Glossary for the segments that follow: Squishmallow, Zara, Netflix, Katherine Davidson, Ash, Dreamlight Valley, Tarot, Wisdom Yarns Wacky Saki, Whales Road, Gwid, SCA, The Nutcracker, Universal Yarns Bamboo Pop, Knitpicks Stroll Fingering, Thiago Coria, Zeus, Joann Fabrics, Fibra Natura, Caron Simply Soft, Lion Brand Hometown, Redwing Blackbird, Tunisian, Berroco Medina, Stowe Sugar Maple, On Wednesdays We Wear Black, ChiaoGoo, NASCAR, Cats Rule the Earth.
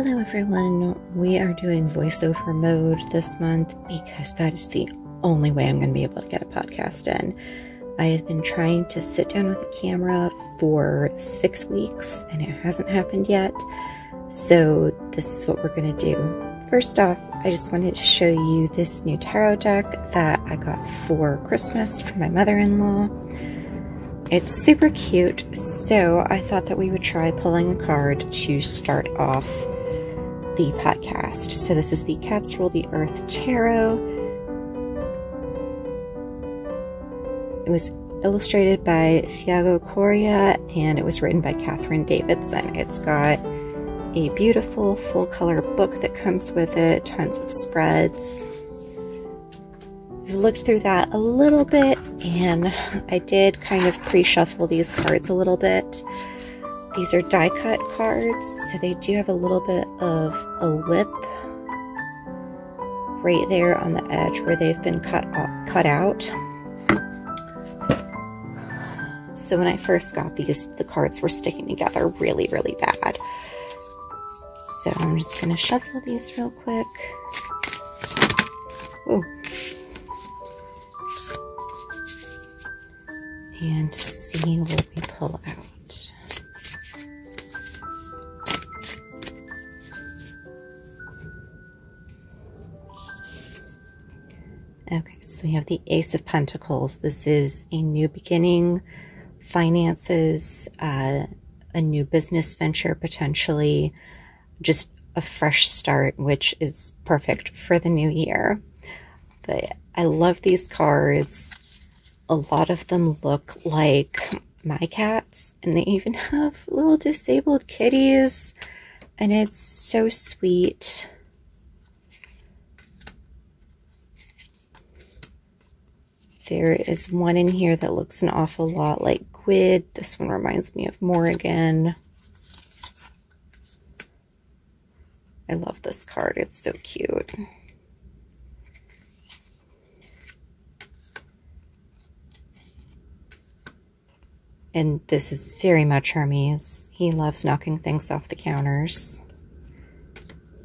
Hello everyone, we are doing voiceover mode this month because that is the only way I'm going to be able to get a podcast in. I have been trying to sit down with the camera for 6 weeks and it hasn't happened yet, so this is what we're going to do. First off, I just wanted to show you this new tarot deck that I got for Christmas for my mother-in-law. It's super cute, so I thought that we would try pulling a card to start off the podcast. So this is the Cats Rule the Earth Tarot. It was illustrated by Thiago Coria, and it was written by Katherine Davidson. It's got a beautiful full-color book that comes with it, tons of spreads. I've looked through that a little bit, and I did kind of pre-shuffle these cards a little bit. These are die-cut cards, so they do have a little bit of a lip right there on the edge where they've been cut out. So when I first got these, the cards were sticking together really, really bad. So I'm just going to shuffle these real quick. Ooh. And see what we pull out. Okay, so we have the Ace of Pentacles. This is a new beginning, finances, a new business venture potentially. Just a fresh start, which is perfect for the new year. But I love these cards. A lot of them look like my cats, and they even have little disabled kitties, and it's so sweet. There is one in here that looks an awful lot like Gwid. This one reminds me of Morrigan. I love this card, it's so cute. And this is very much Hermes. He loves knocking things off the counters.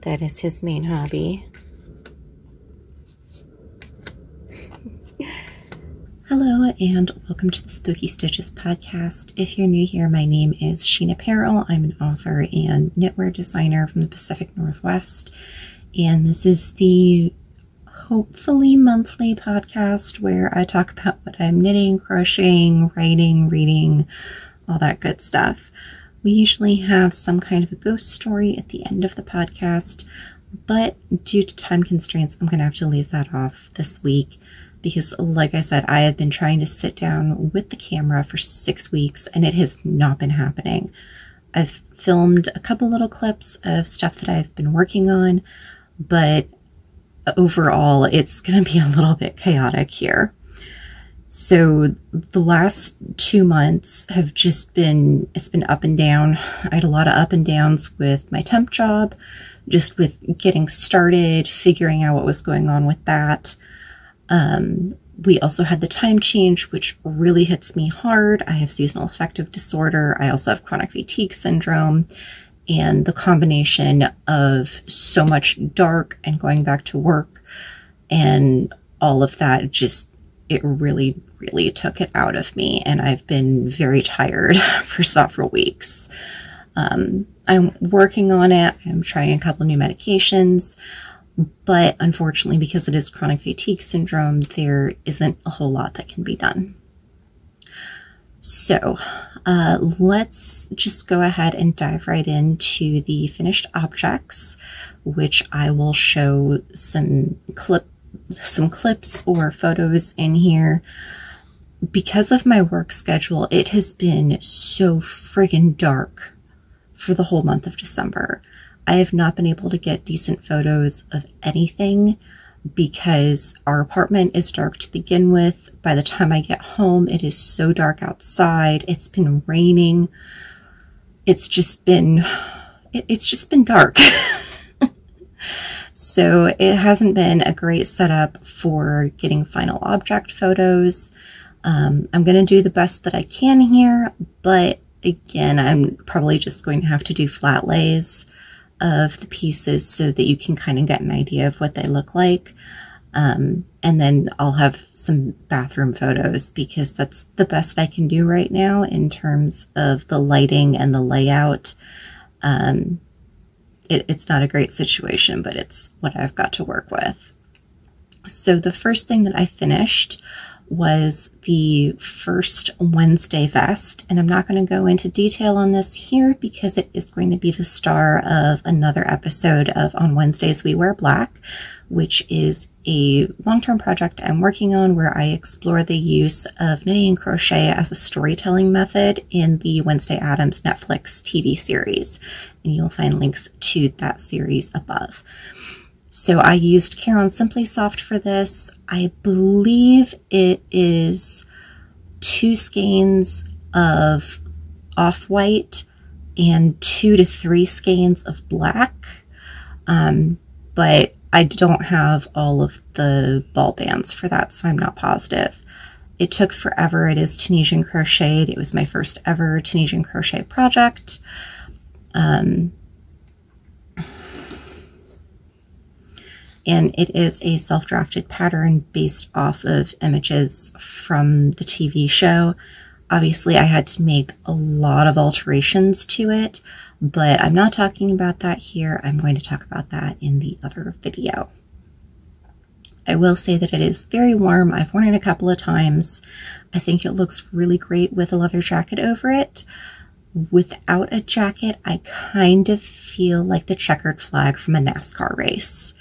That is his main hobby. Hello and welcome to the Spooky Stitches podcast. If you're new here, my name is Sheena Peril. I'm an author and knitwear designer from the Pacific Northwest. And this is the hopefully monthly podcast where I talk about what I'm knitting, crocheting, writing, reading, all that good stuff. We usually have some kind of a ghost story at the end of the podcast, but due to time constraints, I'm going to have to leave that off this week. Because like I said, I have been trying to sit down with the camera for 6 weeks and it has not been happening. I've filmed a couple little clips of stuff that I've been working on, but overall it's going to be a little bit chaotic here. So the last 2 months have just been, it's been up and down. I had a lot of up and downs with my temp job, just with getting started, figuring out what was going on with that. We also had the time change, which really hits me hard. I have seasonal affective disorder. I also have chronic fatigue syndrome, and the combination of so much dark and going back to work and all of that, just, it really, really took it out of me. And I've been very tired for several weeks. I'm working on it. I'm trying a couple new medications. But unfortunately, because it is chronic fatigue syndrome, there isn't a whole lot that can be done. So let's just go ahead and dive right into the finished objects, which I will show some clips or photos in here. Because of my work schedule, it has been so friggin' dark for the whole month of December. I have not been able to get decent photos of anything because our apartment is dark to begin with. By the time I get home, it is so dark outside. It's been raining. It's just been dark. So it hasn't been a great setup for getting final object photos. I'm going to do the best that I can here, but again, I'm probably just going to have to do flat lays. of the pieces so that you can kind of get an idea of what they look like. And then I'll have some bathroom photos because that's the best I can do right now in terms of the lighting and the layout. It's not a great situation, but it's what I've got to work with. So the first thing that I finished was the first Wednesday vest, and I'm not going to go into detail on this here because it is going to be the star of another episode of On Wednesdays We Wear Black, which is a long-term project I'm working on where I explore the use of knitting and crochet as a storytelling method in the Wednesday Addams Netflix TV series, and you'll find links to that series above. So I used Caron Simply Soft for this. I believe it is 2 skeins of off-white and 2 to 3 skeins of black, but I don't have all of the ball bands for that, so I'm not positive. It took forever. It is Tunisian crocheted. It was my first ever Tunisian crochet project. And it is a self-drafted pattern based off of images from the TV show. Obviously, I had to make a lot of alterations to it, but I'm not talking about that here. I'm going to talk about that in the other video. I will say that it is very warm. I've worn it a couple of times. I think it looks really great with a leather jacket over it. Without a jacket, I kind of feel like the checkered flag from a NASCAR race.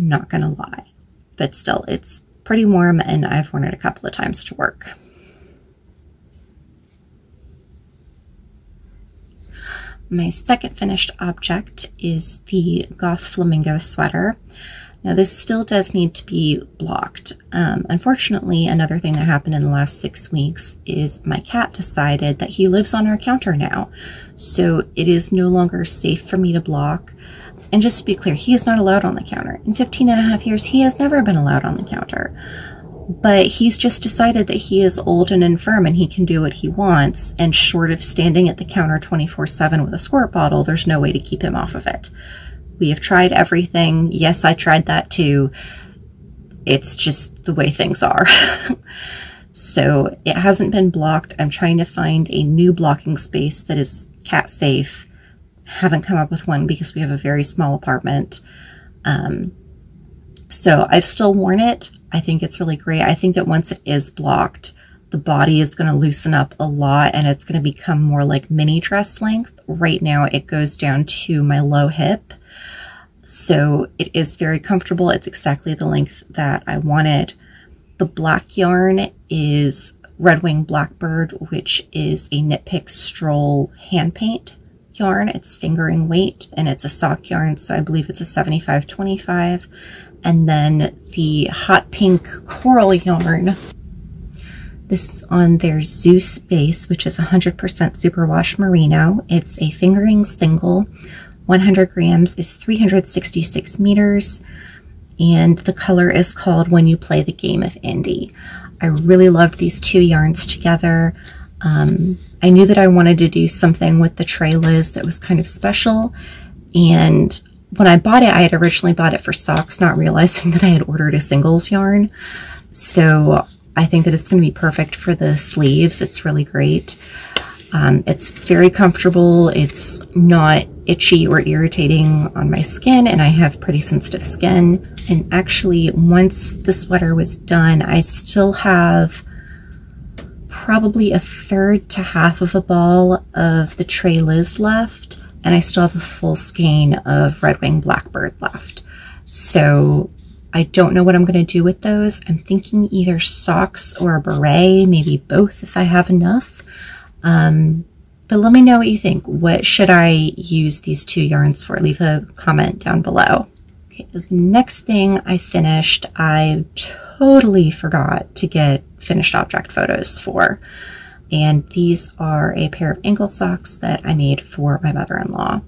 Not gonna lie, but still, it's pretty warm and I've worn it a couple of times to work. My second finished object is the Goth Flamingo sweater. Now this still does need to be blocked. Unfortunately, another thing that happened in the last 6 weeks is my cat decided that he lives on our counter now. So it is no longer safe for me to block. And just to be clear, he is not allowed on the counter. In 15 and a half years, he has never been allowed on the counter. But he's just decided that he is old and infirm and he can do what he wants. And short of standing at the counter 24/7 with a squirt bottle, there's no way to keep him off of it. We have tried everything. Yes, I tried that too. It's just the way things are. So it hasn't been blocked. I'm trying to find a new blocking space that is cat safe. Haven't come up with one because we have a very small apartment. So I've still worn it. I think it's really great. I think that once it is blocked, the body is going to loosen up a lot and it's going to become more like mini dress length. Right now it goes down to my low hip. So it is very comfortable. It's exactly the length that I wanted. The black yarn is Redwing Blackbird, which is a Knit Picks Stroll hand paint yarn. It's fingering weight and it's a sock yarn, so I believe it's a 75/25. And then the hot pink coral yarn, this is on their Zeus base, which is 100% superwash merino. It's a fingering single. 100 grams is 366 meters, and the color is called When You Play the Game of Indie. I really loved these two yarns together. I knew that I wanted to do something with the Tre Liz that was kind of special, and when I bought it, I had originally bought it for socks, not realizing that I had ordered a singles yarn. So I think that it's going to be perfect for the sleeves. It's really great. It's very comfortable. It's not itchy or irritating on my skin, and I have pretty sensitive skin. And actually, once the sweater was done, I still have probably a third to half of a ball of the Tre Liz left, and I still have a full skein of Redwing Blackbird left. So I don't know what I'm going to do with those. I'm thinking either socks or a beret, maybe both if I have enough. But let me know what you think. What should I use these two yarns for? Leave a comment down below. Okay, the next thing I finished, I totally forgot to get finished object photos for, and these are a pair of ankle socks that I made for my mother-in-law.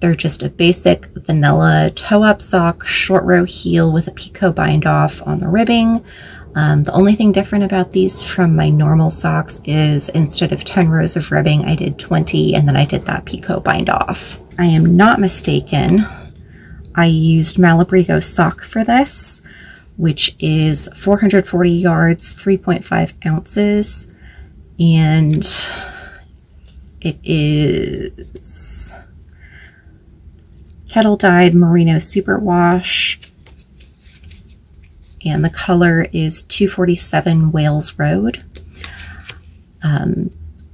They're just a basic vanilla toe-up sock, short row heel with a picot bind off on the ribbing. The only thing different about these from my normal socks is instead of 10 rows of ribbing, I did 20, and then I did that picot bind off. I am not mistaken, I used Malabrigo sock for this, which is 440 yards, 3.5 ounces, and it is kettle dyed merino superwash, and the color is 247 Whales Road.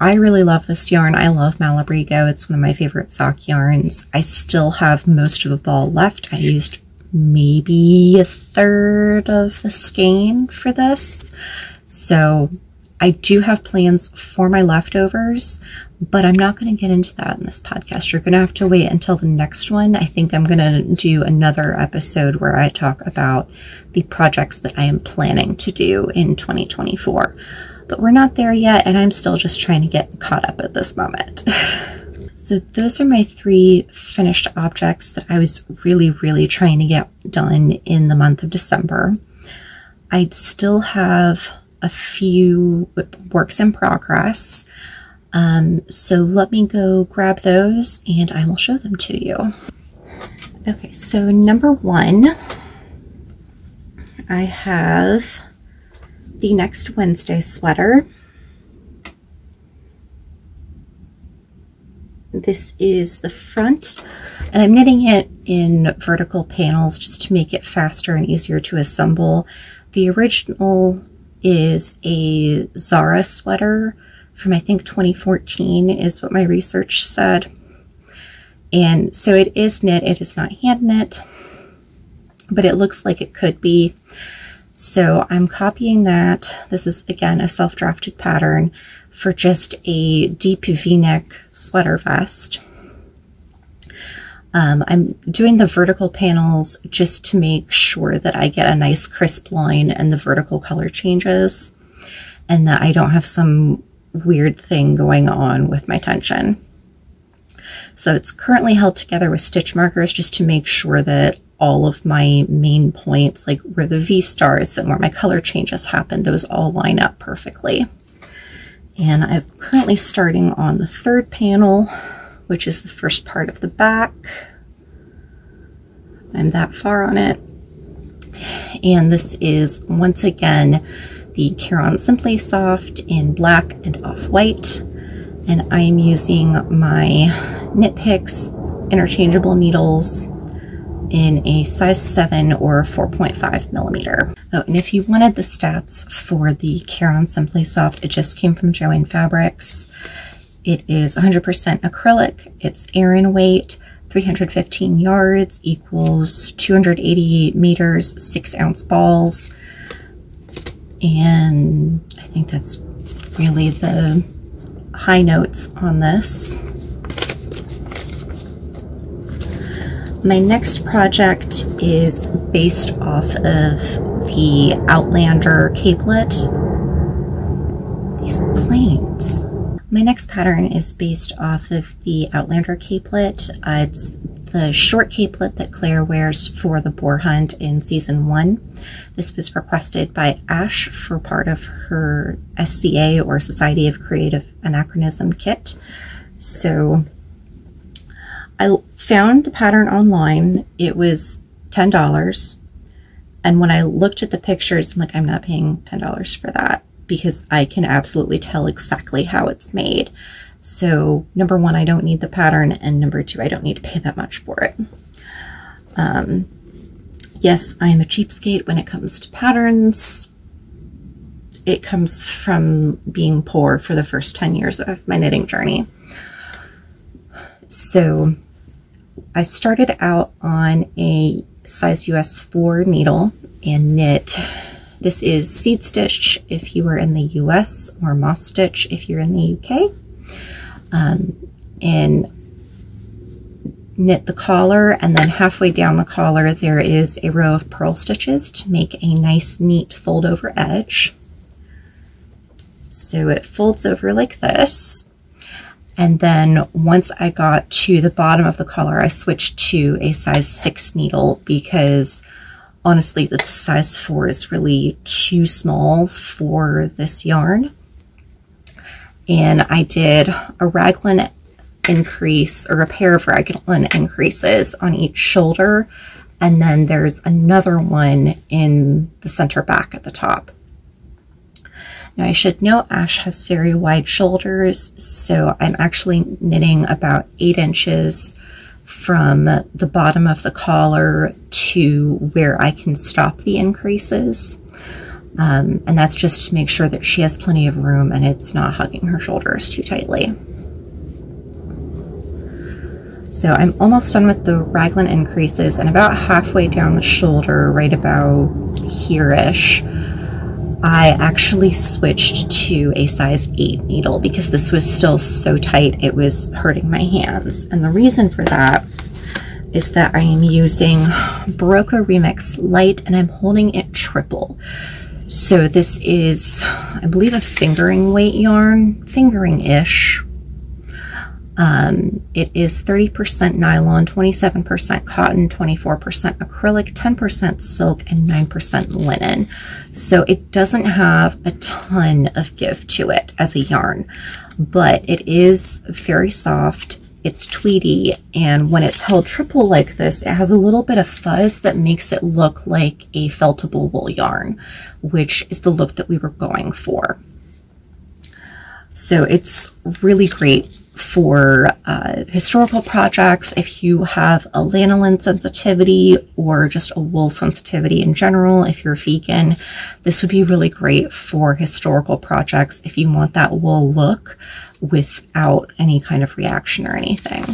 I really love this yarn. I love Malabrigo. It's one of my favorite sock yarns. I still have most of the ball left. I used maybe a third of the skein for this. So I do have plans for my leftovers, but I'm not going to get into that in this podcast. You're going to have to wait until the next one. I think I'm going to do another episode where I talk about the projects that I am planning to do in 2024. But we're not there yet, and I'm still just trying to get caught up at this moment. So those are my three finished objects that I was really trying to get done in the month of December. I still have a few works in progress, so let me go grab those and I will show them to you. Okay, so number one, I have the Next Wednesday sweater. This is the front, and I'm knitting it in vertical panels just to make it faster and easier to assemble. The original is a Zara sweater from I think 2014 is what my research said. And so it is knit, it is not hand knit, but it looks like it could be. So I'm copying that. This is again a self-drafted pattern for just a deep V-neck sweater vest. I'm doing the vertical panels just to make sure that I get a nice crisp line and the vertical color changes and that I don't have some weird thing going on with my tension. So it's currently held together with stitch markers just to make sure that all of my main points, like where the V starts and where my color changes happen, those all line up perfectly. And I'm currently starting on the third panel, which is the first part of the back. I'm that far on it. And this is, once again, the Caron Simply Soft in black and off-white. And I'm using my Knit Picks interchangeable needles in a size 7 or 4.5 millimeter. Oh, and if you wanted the stats for the Caron Simply Soft, it just came from Joann Fabrics. It is 100% acrylic, it's Aran weight, 315 yards equals 288 meters, 6 ounce balls. And I think that's really the high notes on this. My next project is based off of the Outlander capelet. These planes. My next pattern is based off of the Outlander capelet. It's the short capelet that Claire wears for the boar hunt in season 1. This was requested by Ash for part of her SCA or Society of Creative Anachronism kit. So I found the pattern online. It was $10, and when I looked at the pictures, I'm like, I'm not paying $10 for that because I can absolutely tell exactly how it's made. So number one, I don't need the pattern, and number two, I don't need to pay that much for it. Yes, I am a cheapskate when it comes to patterns. It comes from being poor for the first 10 years of my knitting journey. So I started out on a size US 4 needle and knit. This is seed stitch if you are in the US, or moss stitch if you're in the UK. And knit the collar, and then halfway down the collar there is a row of purl stitches to make a nice neat fold over edge. So it folds over like this. And then once I got to the bottom of the collar, I switched to a size 6 needle because honestly, the size 4 is really too small for this yarn. And I did a raglan increase, or a pair of raglan increases on each shoulder, and then there's another one in the center back at the top. Now I should note Ash has very wide shoulders, so I'm actually knitting about 8 inches from the bottom of the collar to where I can stop the increases. And that's just to make sure that she has plenty of room and it's not hugging her shoulders too tightly. So I'm almost done with the raglan increases and about halfway down the shoulder, right about here-ish, I actually switched to a size 8 needle because this was still so tight it was hurting my hands. And the reason for that is that I am using Berroco Remix Light and I'm holding it triple. So this is, I believe, a fingering weight yarn, fingering-ish. It is 30% nylon, 27% cotton, 24% acrylic, 10% silk, and 9% linen. So it doesn't have a ton of give to it as a yarn, but it is very soft. It's tweedy, and when it's held triple like this, it has a little bit of fuzz that makes it look like a feltable wool yarn, which is the look that we were going for. So it's really great for historical projects. If you have a lanolin sensitivity or just a wool sensitivity in general, if you're vegan, this would be really great for historical projects if you want that wool look without any kind of reaction or anything.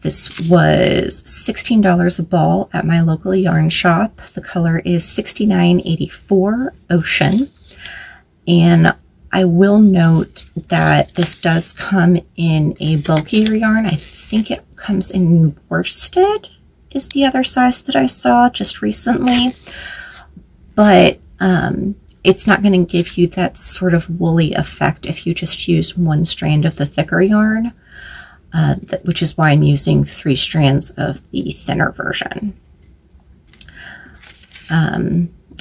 This was $16 a ball at my local yarn shop. The color is 6984 Ocean, and I will note that this does come in a bulkier yarn. I think it comes in worsted is the other size that I saw just recently, but it's not going to give you that sort of woolly effect if you just use one strand of the thicker yarn, which is why I'm using 3 strands of the thinner version.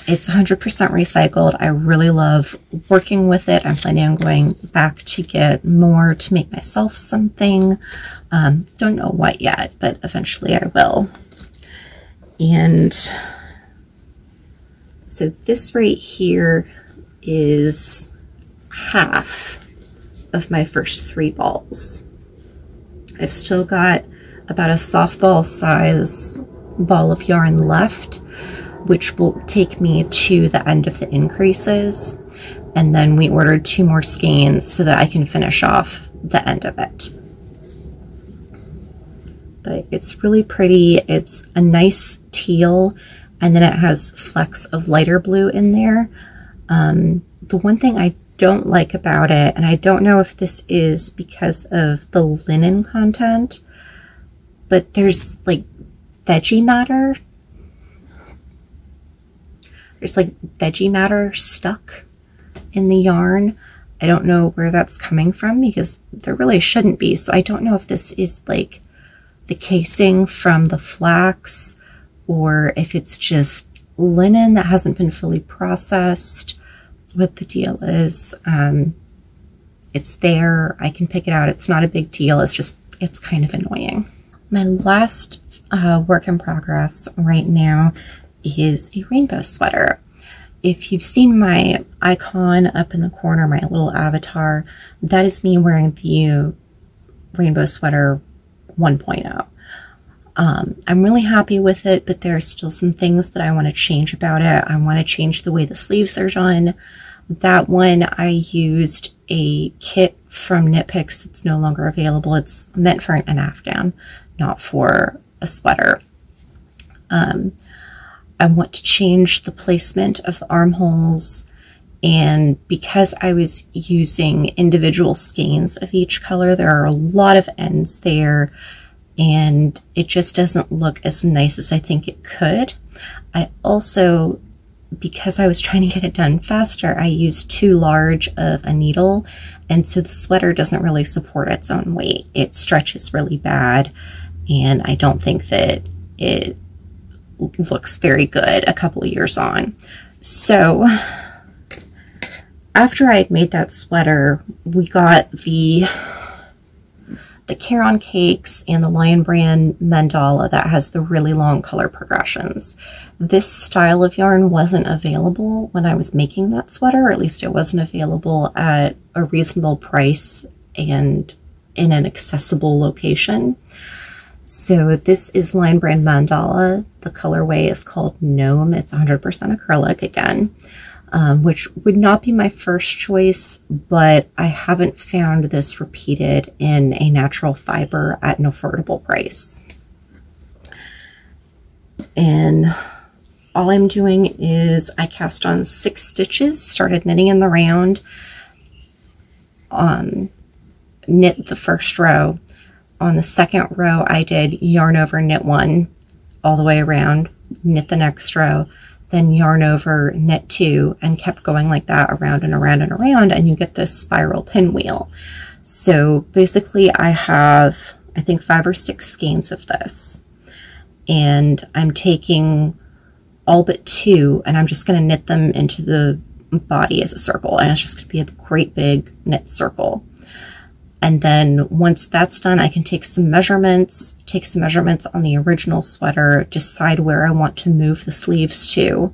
It's 100% recycled. I really love working with it. I'm planning on going back to get more to make myself something. Don't know what yet, but eventually I will. And so this right here is half of my first 3 balls. I've still got about a softball size ball of yarn left, which will take me to the end of the increases. And then we ordered 2 more skeins so that I can finish off the end of it. But it's really pretty. It's a nice teal, and then it has flecks of lighter blue in there. The one thing I don't like about it, and I don't know if this is because of the linen content, but there's like veggie matter. There's like veggie matter stuck in the yarn. I don't know where that's coming from because there really shouldn't be. So I don't know if this is like the casing from the flax or if it's just linen that hasn't been fully processed. What the deal is, it's there. I can pick it out. It's not a big deal. It's just, it's kind of annoying. My last work in progress right now is a rainbow sweater. If you've seen my icon up in the corner, my little avatar, that is me wearing the rainbow sweater 1.0. I'm really happy with it, but there are still some things that I want to change about it. I want to change the way the sleeves are done. That one, I used a kit from Knit Picks that's no longer available. It's meant for an afghan, not for a sweater. I want to change the placement of the armholes, and because I was using individual skeins of each color, there are a lot of ends there and it just doesn't look as nice as I think it could. I also, because I was trying to get it done faster, I used too large of a needle, and so the sweater doesn't really support its own weight. It stretches really bad, and I don't think that it looks very good a couple of years on. So after I had made that sweater, we got the the Caron Cakes and the Lion Brand Mandala that has the really long color progressions. This style of yarn wasn't available when I was making that sweater, or at least it wasn't available at a reasonable price and in an accessible location. So this is Lion Brand Mandala. The colorway is called Gnome. It's 100% acrylic again, which would not be my first choice, but I haven't found this repeated in a natural fiber at an affordable price. And all I'm doing is I cast on 6 stitches, started knitting in the round, knit the first row. On the second row, I did yarn over, knit 1 all the way around, knit the next row, then yarn over, knit 2, and kept going like that around and around and around, and you get this spiral pinwheel. So basically I have, I think, 5 or 6 skeins of this, and I'm taking all but 2 and I'm just going to knit them into the body as a circle, and it's just going to be a great big knit circle. And then once that's done, I can take some measurements on the original sweater, decide where I want to move the sleeves to.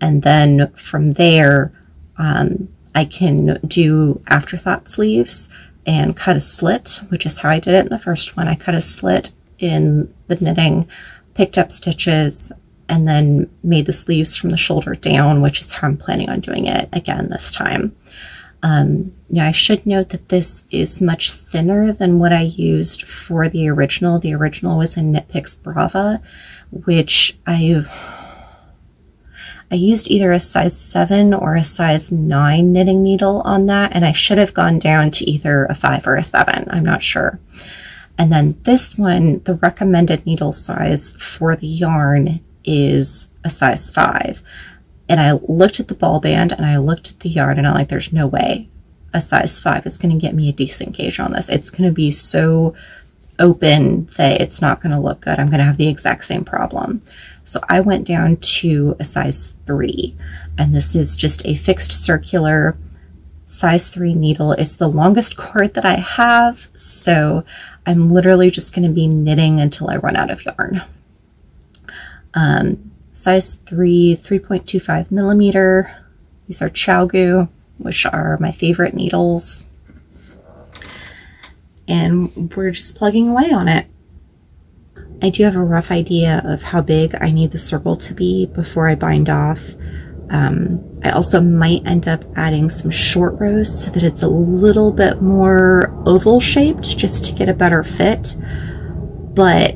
And then from there, I can do afterthought sleeves and cut a slit, which is how I did it in the first one. I cut a slit in the knitting, picked up stitches, and then made the sleeves from the shoulder down, which is how I'm planning on doing it again this time. Now I should note that this is much thinner than what I used for the original. The original was in Knit Picks Brava, which I used either a size 7 or a size 9 knitting needle on that, and I should have gone down to either a 5 or a 7, I'm not sure. And then this one, the recommended needle size for the yarn is a size 5. And I looked at the ball band and I looked at the yarn and I'm like, there's no way a size 5 is going to get me a decent gauge on this. It's going to be so open that it's not going to look good. I'm going to have the exact same problem. So I went down to a size 3, and this is just a fixed circular size 3 needle. It's the longest cord that I have, so I'm literally just going to be knitting until I run out of yarn. Size 3, 3.25 millimeter. These are ChiaoGoo, which are my favorite needles. And we're just plugging away on it. I do have a rough idea of how big I need the circle to be before I bind off. I also might end up adding some short rows so that it's a little bit more oval shaped just to get a better fit. But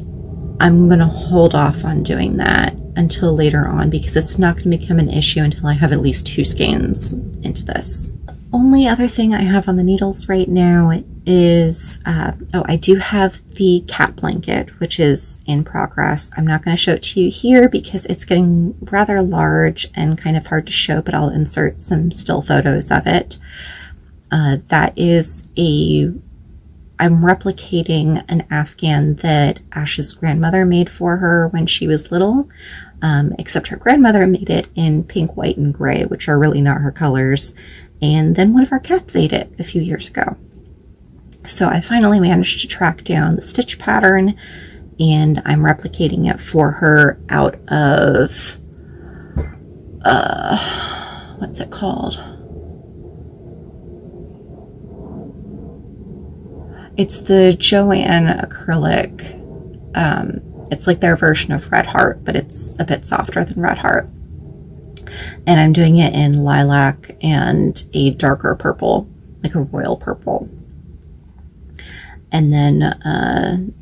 I'm gonna hold off on doing that until later on, because it's not going to become an issue until I have at least 2 skeins into this. Only other thing I have on the needles right now is, oh, I do have the cat blanket, which is in progress. I'm not going to show it to you here because it's getting rather large and kind of hard to show, but I'll insert some still photos of it. That is a, I'm replicating an Afghan that Ash's grandmother made for her when she was little, except her grandmother made it in pink, white, and gray, which are really not her colors. And then one of our cats ate it a few years ago. So I finally managed to track down the stitch pattern, and I'm replicating it for her out of, what's it called? It's the Joanne acrylic. It's like their version of Red Heart, but it's a bit softer than Red Heart. And I'm doing it in lilac and a darker purple, like a royal purple. And then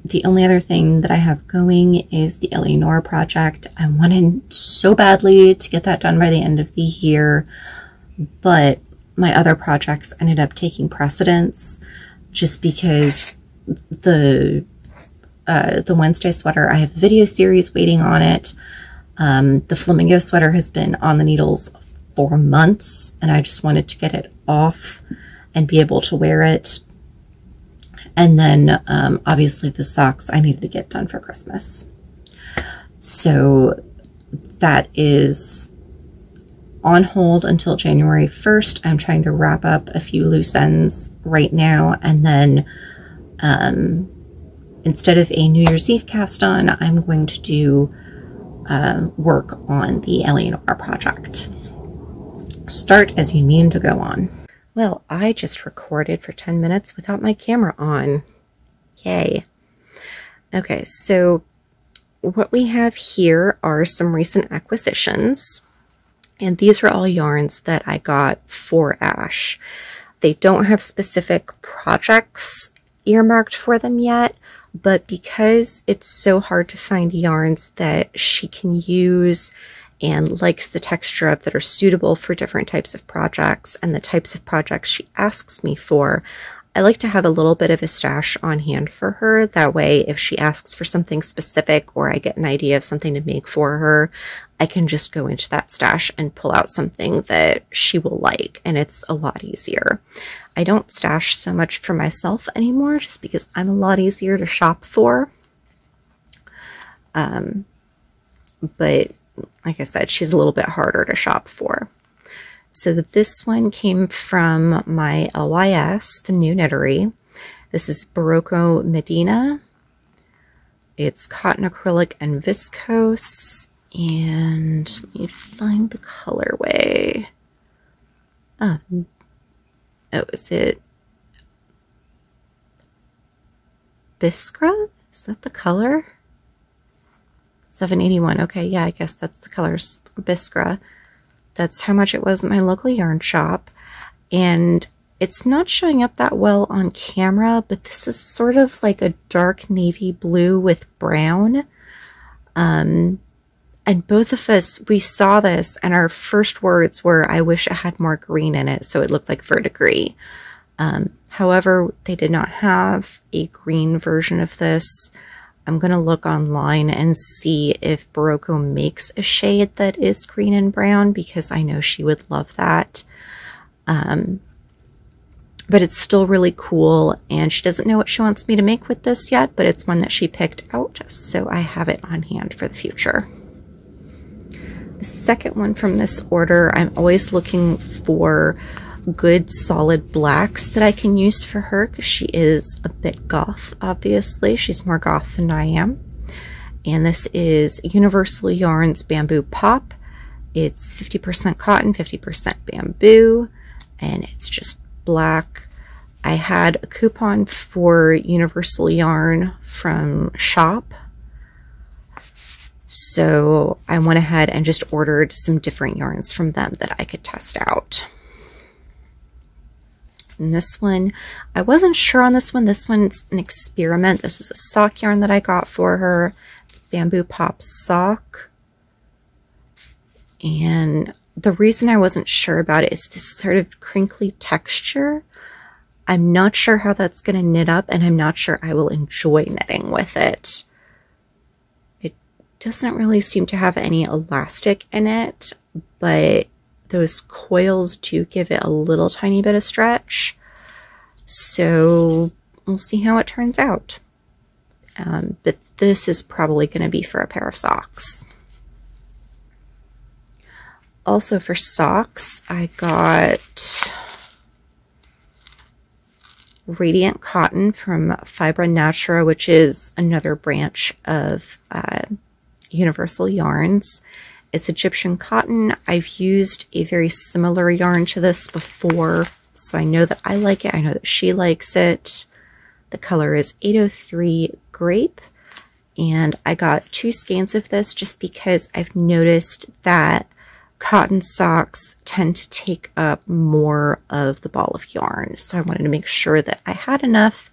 the only other thing that I have going is the Eleanor project. I wanted so badly to get that done by the end of the year, but my other projects ended up taking precedence, just because the Wednesday sweater, I have a video series waiting on it. The flamingo sweater has been on the needles for months, and I just wanted to get it off and be able to wear it. And then obviously the socks I needed to get done for Christmas. So that is on hold until January 1st. I'm trying to wrap up a few loose ends right now, and then Instead of a New Year's Eve cast on, I'm going to do work on the Eleanor project. Start as you mean to go on. Well, I just recorded for 10 minutes without my camera on. Yay. Okay, so what we have here are some recent acquisitions, and these are all yarns that I got for Ash. They don't have specific projects earmarked for them yet, but because it's so hard to find yarns that she can use and likes the texture of that are suitable for different types of projects and the types of projects she asks me for, I like to have a little bit of a stash on hand for her. That way, if she asks for something specific or I get an idea of something to make for her, I can just go into that stash and pull out something that she will like, and it's a lot easier. I don't stash so much for myself anymore just because I'm a lot easier to shop for. But like I said, she's a little bit harder to shop for. So this one came from my LYS, the new knittery. This is Berroco Medina. It's cotton acrylic and viscose. And let me find the colorway. Oh, is it Biskra? Is that the color? 781. Okay, yeah, I guess that's the color, Biskra. That's how much it was at my local yarn shop. And it's not showing up that well on camera, but this is sort of like a dark navy blue with brown. And both of us, we saw this and our first words were, I wish it had more green in it so it looked like verdigris. However, they did not have a green version of this. I'm going to look online and see if Berroco makes a shade that is green and brown, because I know she would love that. But it's still really cool, and she doesn't know what she wants me to make with this yet, but it's one that she picked out, so I have it on hand for the future. The second one from this order, I'm always looking for good solid blacks that I can use for her because she is a bit goth, obviously. She's more goth than I am. And this is Universal Yarns Bamboo Pop. It's 50% cotton, 50% bamboo, and it's just black. I had a coupon for Universal Yarn from shop, so I went ahead and just ordered some different yarns from them that I could test out. And this one, I wasn't sure on this one. This one's an experiment. This is a sock yarn that I got for her. It's Bamboo Pop Sock. And the reason I wasn't sure about it is this sort of crinkly texture. I'm not sure how that's going to knit up, and I'm not sure I will enjoy knitting with it. It doesn't really seem to have any elastic in it, but those coils do give it a little tiny bit of stretch, so we'll see how it turns out. But this is probably going to be for a pair of socks. Also for socks, I got Radiant Cotton from Fibra Natura, which is another branch of Universal Yarns. It's Egyptian cotton. I've used a very similar yarn to this before, so I know that I like it. I know that she likes it. The color is 803 Grape, and I got two skeins of this just because I've noticed that cotton socks tend to take up more of the ball of yarn, so I wanted to make sure that I had enough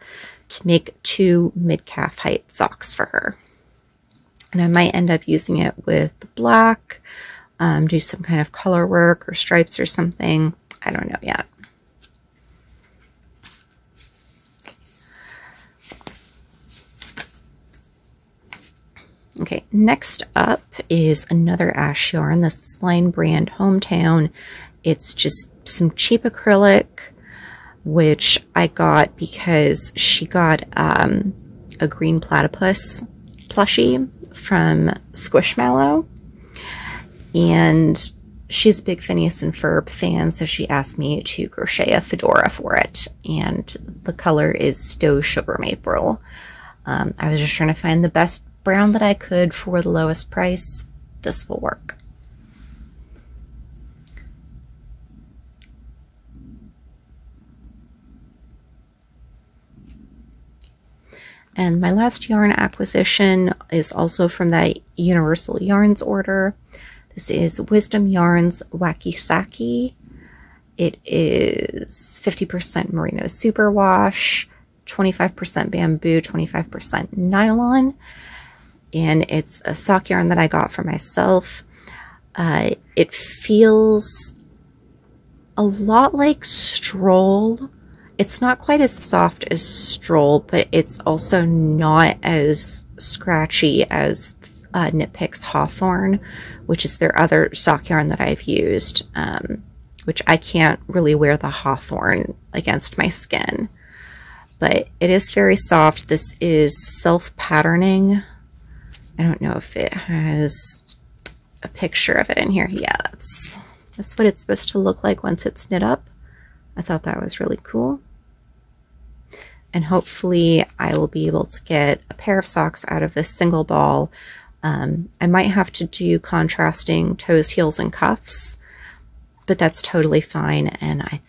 to make two mid-calf height socks for her. And I might end up using it with the black, do some kind of color work or stripes or something. I don't know yet. Okay, next up is another Ash yarn. This is Lion Brand Hometown. It's just some cheap acrylic, which I got because she got a green platypus plushie from Squishmallow, and she's a big Phineas and Ferb fan, so she asked me to crochet a fedora for it, and the color is Stowe Sugar Maple. I was just trying to find the best brown that I could for the lowest price. This will work. And my last yarn acquisition is also from that Universal Yarns order. This is Wisdom Yarns Wacky Saki. It is 50% merino superwash, 25% bamboo, 25% nylon. And it's a sock yarn that I got for myself. It feels a lot like Stroll. It's not quite as soft as Stroll, but it's also not as scratchy as Knit Picks Hawthorn, which is their other sock yarn that I've used, which I can't really wear the Hawthorn against my skin. But it is very soft. This is self-patterning. I don't know if it has a picture of it in here. Yeah, that's what it's supposed to look like once it's knit up. I thought that was really cool. And hopefully I will be able to get a pair of socks out of this single ball. I might have to do contrasting toes, heels, and cuffs, but that's totally fine. And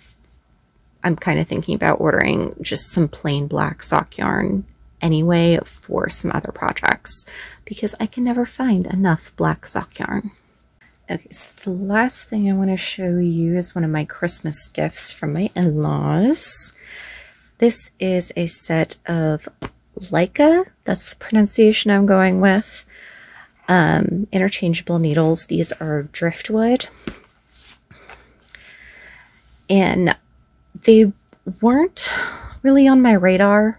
I'm kind of thinking about ordering just some plain black sock yarn anyway for some other projects, because I can never find enough black sock yarn. Okay, so the last thing I want to show you is one of my Christmas gifts from my in-laws. This is a set of Leica, that's the pronunciation I'm going with, interchangeable needles. These are driftwood. And they weren't really on my radar.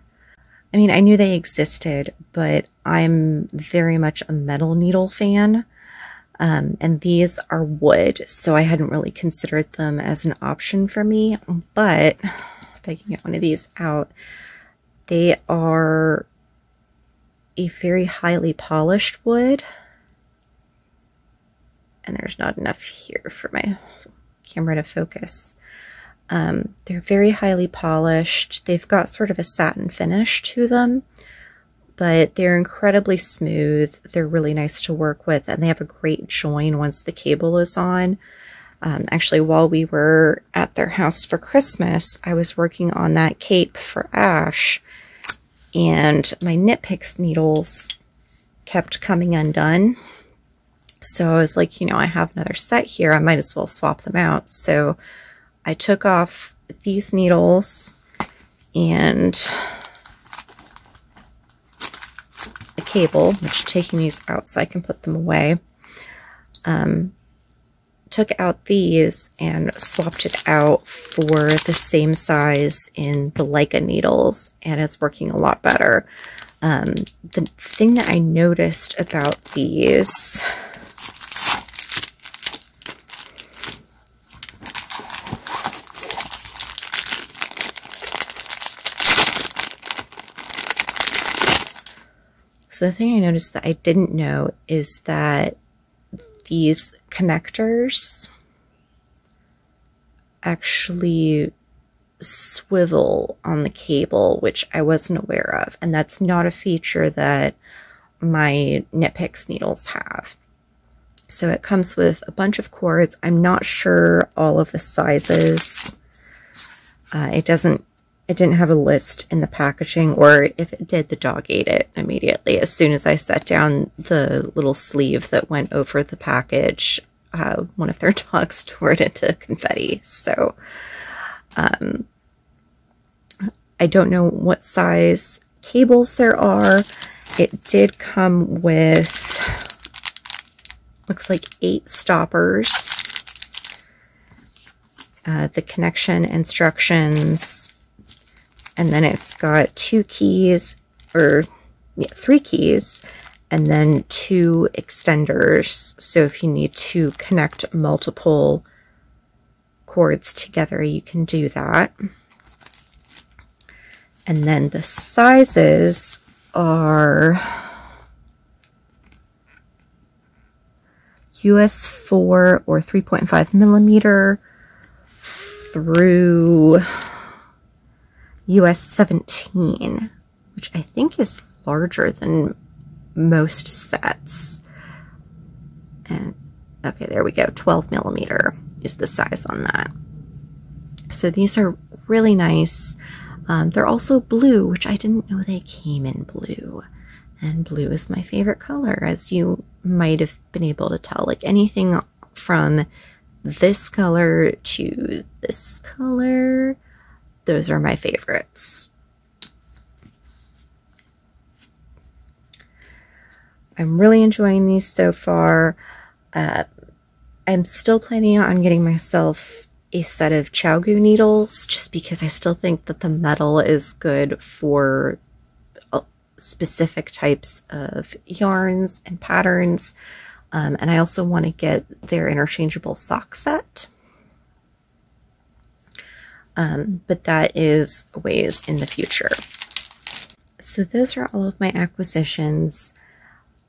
I mean, I knew they existed, but I'm very much a metal needle fan. And these are wood, so I hadn't really considered them as an option for me. But if I can get one of these out, they are a very highly polished wood. And there's not enough here for my camera to focus. They're very highly polished. They've got sort of a satin finish to them, but they're incredibly smooth. They're really nice to work with, and they have a great join once the cable is on. Actually, while we were at their house for Christmas, I was working on that cape for Ash, and my Knit Picks needles kept coming undone. So I was like, you know, I have another set here. I might as well swap them out. So I took off these needles, and the cable, which I'm taking these out so I can put them away, took out these and swapped it out for the same size in the Leica needles, and it's working a lot better. The thing that I noticed about these The thing I noticed that I didn't know is that these connectors actually swivel on the cable, which I wasn't aware of, and that's not a feature that my Knit Picks needles have. So it comes with a bunch of cords. I'm not sure all of the sizes. It didn't have a list in the packaging, or if it did, the dog ate it immediately. As soon as I set down the little sleeve that went over the package, one of their dogs tore it into confetti. So I don't know what size cables there are. It did come with, looks like 8 stoppers. The connection instructions. And then it's got 2 keys, or yeah, 3 keys, and then 2 extenders. So if you need to connect multiple cords together, you can do that. And then the sizes are US 4 or 3.5 millimeter through US 17, which I think is larger than most sets. And okay, there we go. 12 millimeter is the size on that. So these are really nice. They're also blue, which I didn't know they came in blue. And blue is my favorite color, as you might have been able to tell. Like anything from this color to this color, those are my favorites. I'm really enjoying these so far. I'm still planning on getting myself a set of ChiaoGoo needles, just because I still think that the metal is good for specific types of yarns and patterns. And I also want to get their interchangeable sock set. But that is ways in the future. So those are all of my acquisitions.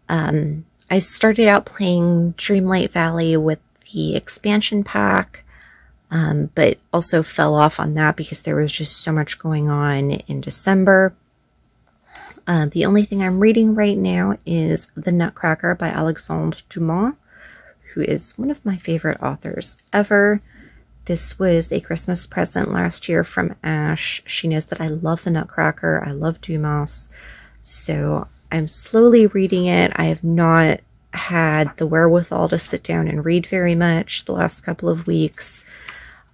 I started out playing Dreamlight Valley with the expansion pack, but also fell off on that because there was just so much going on in December. The only thing I'm reading right now is The Nutcracker by Alexandre Dumas, who is one of my favorite authors ever. This was a Christmas present last year from Ash. She knows that I love The Nutcracker. I love Dumas. So I'm slowly reading it. I have not had the wherewithal to sit down and read very much the last couple of weeks.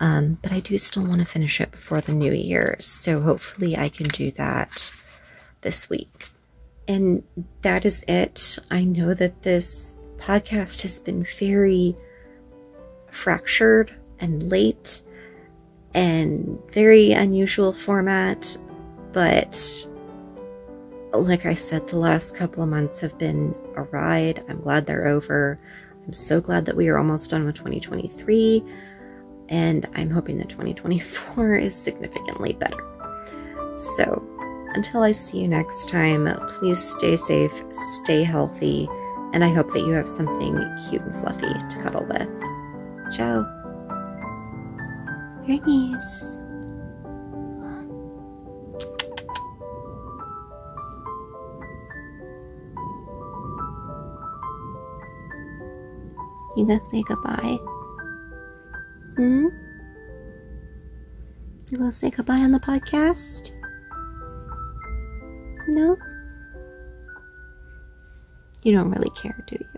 But I do still want to finish it before the new year. So hopefully I can do that this week. And that is it. I know that this podcast has been very fractured and late and very unusual format, but like I said, the last couple of months have been a ride. I'm glad they're over. I'm so glad that we are almost done with 2023, and I'm hoping that 2024 is significantly better. So until I see you next time, please stay safe, stay healthy, and I hope that you have something cute and fluffy to cuddle with. Ciao. Hermes. You gonna say goodbye? Hmm? You gonna say goodbye on the podcast? No? You don't really care, do you?